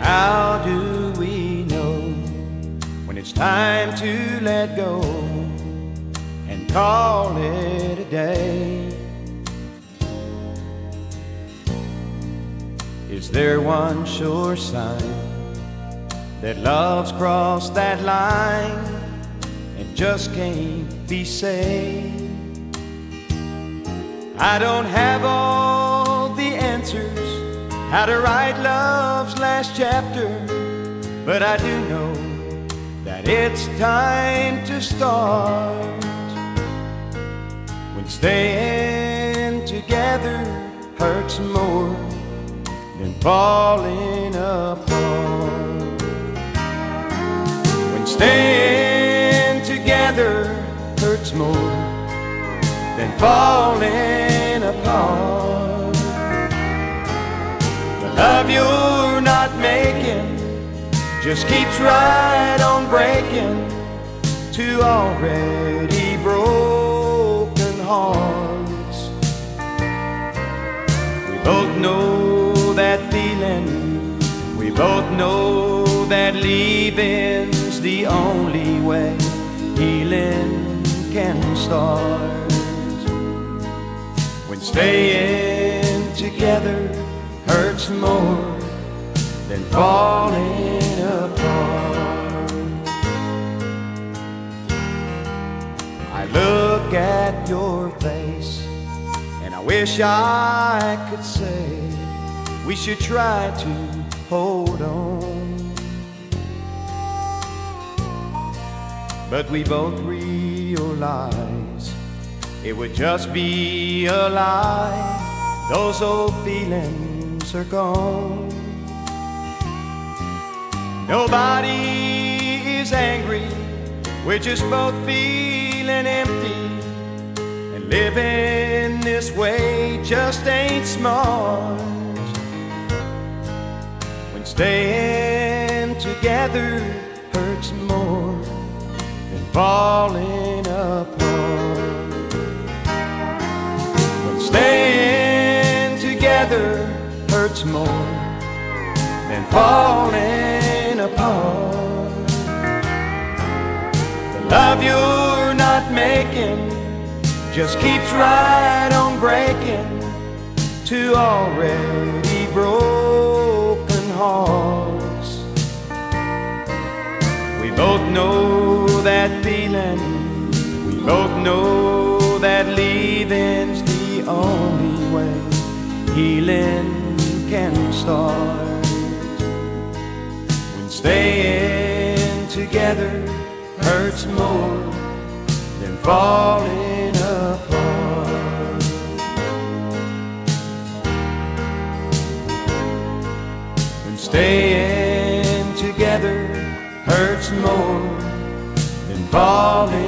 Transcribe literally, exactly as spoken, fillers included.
How do we know when it's time to let go and call it a day? Is there one sure sign that love's crossed that line and just can't be saved? I don't have all the answers how to write love's last chapter, but I do know that it's time to start. When staying together hurts more than falling apart. When staying together hurts more than falling apart. The love you're not making just keeps right on breaking two already broken hearts. We both know that feeling. We both know that leaving's the only way healing can start. When staying together hurts more than falling apart. I look at your face and I wish I could say we should try to hold on, but we both realize it would just be a lie. Those old feelings are gone. Nobody is angry. We're just both feeling empty, and living this way just ain't smart. When staying together hurts more than falling apart. Staying together hurts more than falling apart. The love you're not making just keeps right on breaking two already broken hearts. We both know that feeling. We both know that leaving's the only way healing can start. When staying together hurts more than falling apart. When staying together hurts more than falling apart.